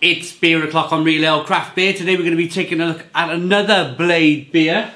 It's beer o'clock on Real Ale Craft Beer. Today we're going to be taking a look at another Blade beer.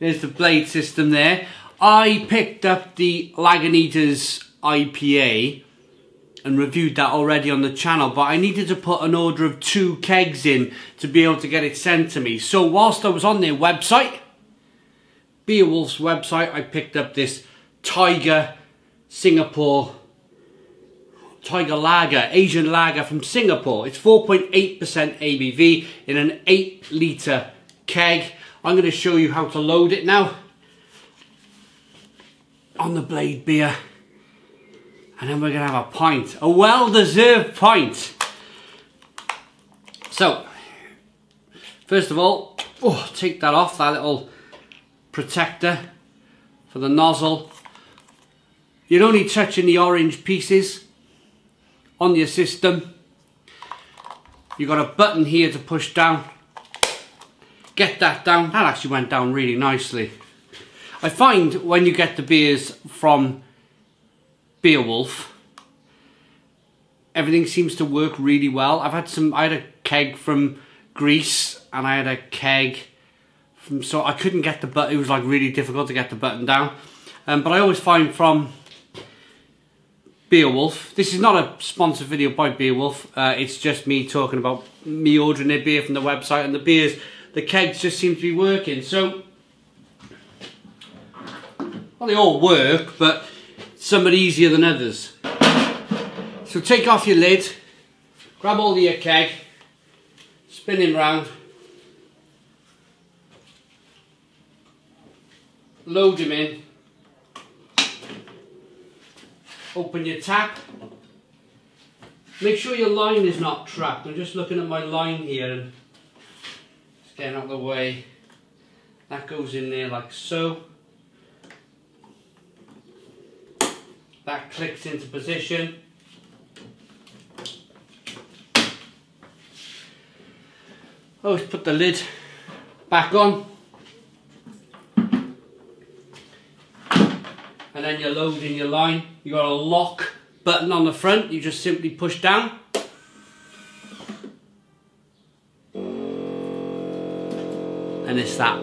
There's the Blade system there. I picked up the Lagunitas IPA and reviewed that already on the channel, but I needed to put an order of 2 kegs in to be able to get it sent to me. So whilst I was on their website, Beer Wolf's website, I picked up this Tiger Lager, Asian Lager from Singapore. It's 4.8% ABV in an 8-litre keg. I'm going to show you how to load it now on the Blade beer. And then we're going to have a pint, a well-deserved pint. So, first of all, take that off, that little protector for the nozzle. You're only touching the orange pieces on your system. You've got a button here to push down. Get that down. That actually went down really nicely. I find when you get the beers from Beer Wolf, everything seems to work really well. I had a keg from Greece and I had a keg from, so I couldn't get the button. It was like really difficult to get the button down. But I always find from Beer Wolf. This is not a sponsored video by Beer Wolf. It's just me talking about me ordering their beer from the website, and the beers, the kegs just seem to be working. So, well, they all work, but some are easier than others. So take off your lid, grab all your keg, spin him round, load him in. Open your tap. Make sure your line is not trapped. I'm just looking at my line here and it's getting out of the way. That goes in there like so. That clicks into position. Always put the lid back on. And then you're loading your line. You've got a lock button on the front, you just simply push down. And it's that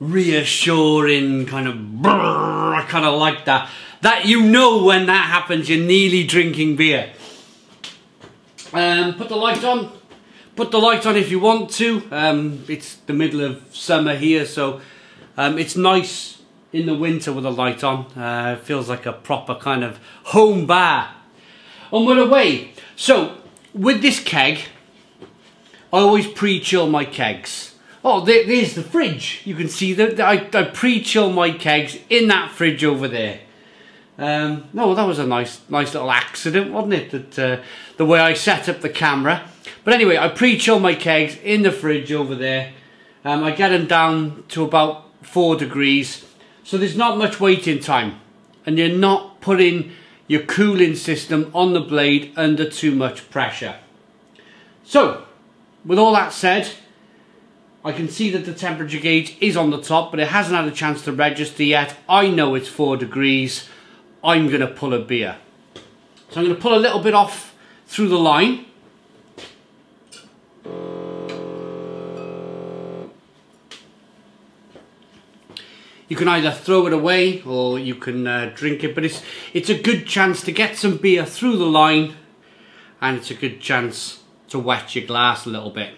reassuring kind of brrr, I kind of like that. That, you know, when that happens, you're nearly drinking beer. Put the light on. Put the light on if you want to. It's the middle of summer here, so it's nice in the winter with a light on. It feels like a proper kind of home bar. And we're away. So, with this keg, I always pre-chill my kegs. Oh, there's the fridge. You can see that I pre-chill my kegs in that fridge over there. No, that was a nice little accident, wasn't it? That the way I set up the camera. But anyway, I pre-chill my kegs in the fridge over there. I get them down to about 4 degrees. So there's not much waiting time, and you're not putting your cooling system on the Blade under too much pressure. So, with all that said, I can see that the temperature gauge is on the top, but it hasn't had a chance to register yet. I know it's 4 degrees. I'm going to pull a beer. So I'm going to pull a little bit off through the line. You can either throw it away or you can drink it, but it's a good chance to get some beer through the line, and it's a good chance to wet your glass a little bit.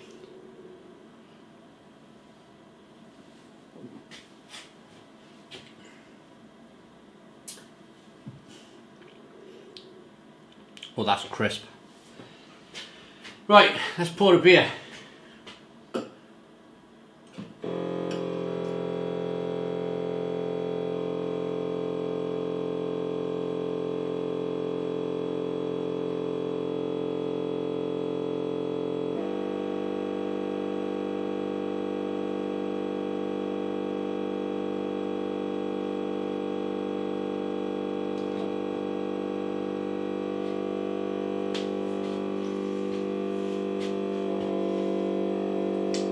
Oh, that's crisp. Right, let's pour a beer.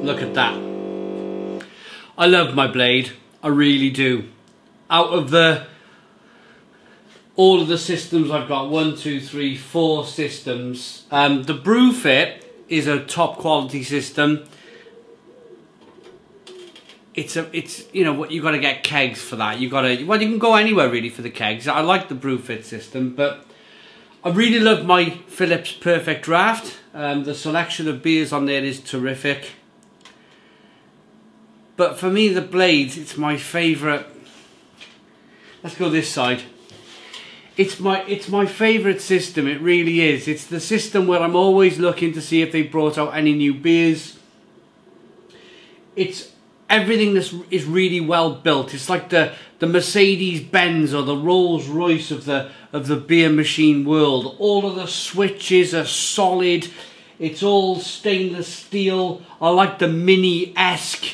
Look at that. I love my Blade. I really do. Out of the all of the systems I've got, 4 systems. The BrewFit is a top quality system. It's you know what, you got to get kegs for that. You got to, well, you can go anywhere really for the kegs. I like the BrewFit system, but I really love my Philips Perfect Draft. The selection of beers on there is terrific. But for me, the Blade, it's my favourite. Let's go this side. It's my favourite system, it really is. It's the system where I'm always looking to see if they brought out any new beers. It's everything that is really well built. It's like the Mercedes-Benz or the Rolls-Royce of the beer machine world. All of the switches are solid. It's all stainless steel. I like the mini-esque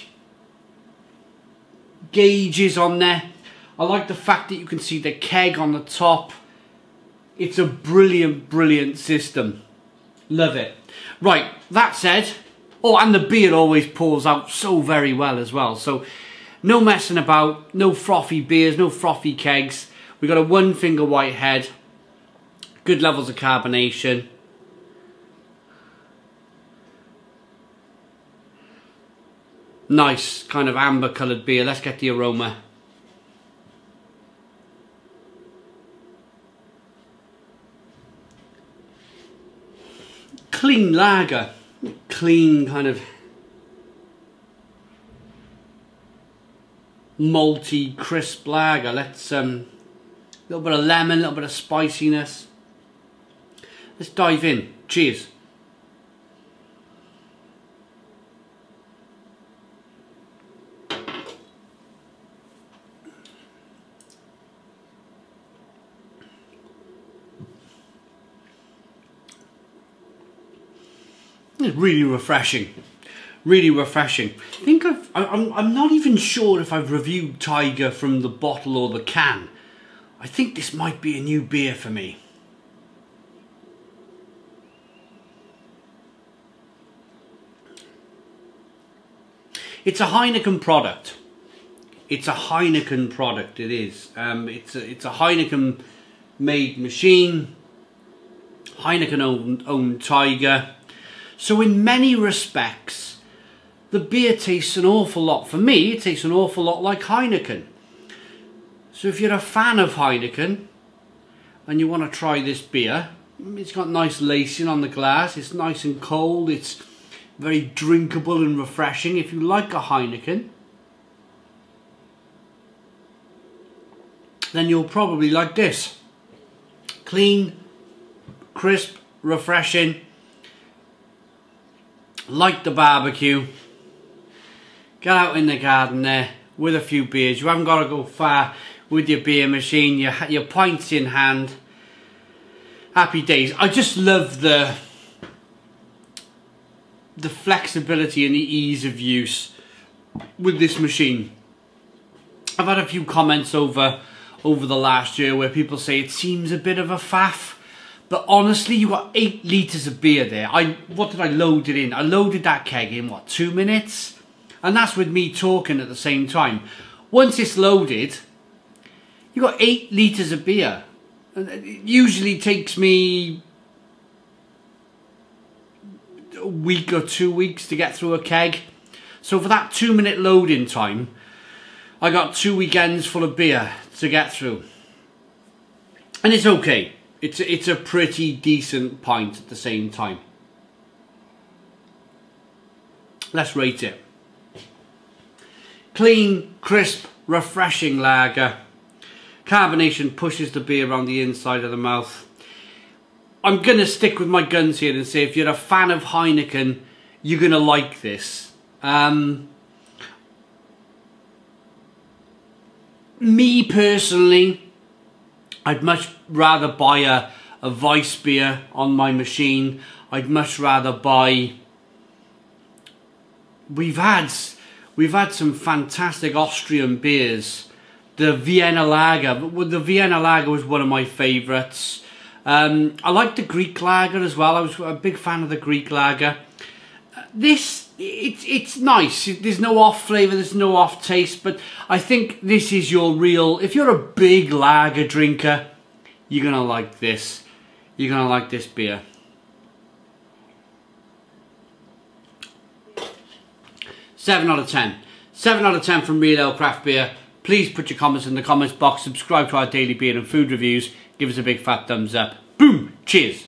gauges on there. I like the fact that you can see the keg on the top. It's a brilliant, brilliant system. Love it. Right, that said, oh, and the beer always pours out so very well as well. So no messing about, no frothy beers, no frothy kegs. We got a one finger white head, good levels of carbonation. Nice kind of amber coloured beer. Let's get the aroma. Clean lager, clean kind of malty, crisp lager. Let's a little bit of lemon, a little bit of spiciness. Let's dive in. Cheers. It's really refreshing, really refreshing. I think I'm not even sure if I've reviewed Tiger from the bottle or the can. I think this might be a new beer for me. It's a Heineken product. It's a Heineken product. It is. It's a Heineken made machine. Heineken owned Tiger. So in many respects, the beer tastes an awful lot, for me, it tastes an awful lot like Heineken. So if you're a fan of Heineken and you want to try this beer, it's got nice lacing on the glass, it's nice and cold, it's very drinkable and refreshing. If you like a Heineken, then you'll probably like this. Clean, crisp, refreshing. Like the barbecue, get out in the garden there with a few beers. You haven't got to go far with your beer machine, your pints in hand. Happy days. I just love the flexibility and the ease of use with this machine. I've had a few comments over the last year where people say it seems a bit of a faff. But honestly, you got 8 litres of beer there. What did I load it in? I loaded that keg in, 2 minutes? And that's with me talking at the same time. Once it's loaded, you got 8 litres of beer. And it usually takes me a week or 2 weeks to get through a keg. So for that 2-minute loading time, I got 2 weekends full of beer to get through. And it's okay. It's a pretty decent pint at the same time. Let's rate it. Clean, crisp, refreshing lager. Carbonation pushes the beer around the inside of the mouth. I'm going to stick with my guns here and say if you're a fan of Heineken, you're going to like this. Me personally, I'd much rather buy a Weiss beer on my machine. I'd much rather buy... We've had some fantastic Austrian beers. The Vienna Lager. The Vienna Lager was one of my favourites. I like the Greek Lager as well. I was a big fan of the Greek Lager. It's nice. There's no off flavour, there's no off taste, but I think this is your real, if you're a big lager drinker, You're gonna like this. You're gonna like this beer. Seven out of ten from Real Ale Craft Beer. Please put your comments in the comments box. Subscribe to our daily beer and food reviews. Give us a big fat thumbs up. Boom! Cheers!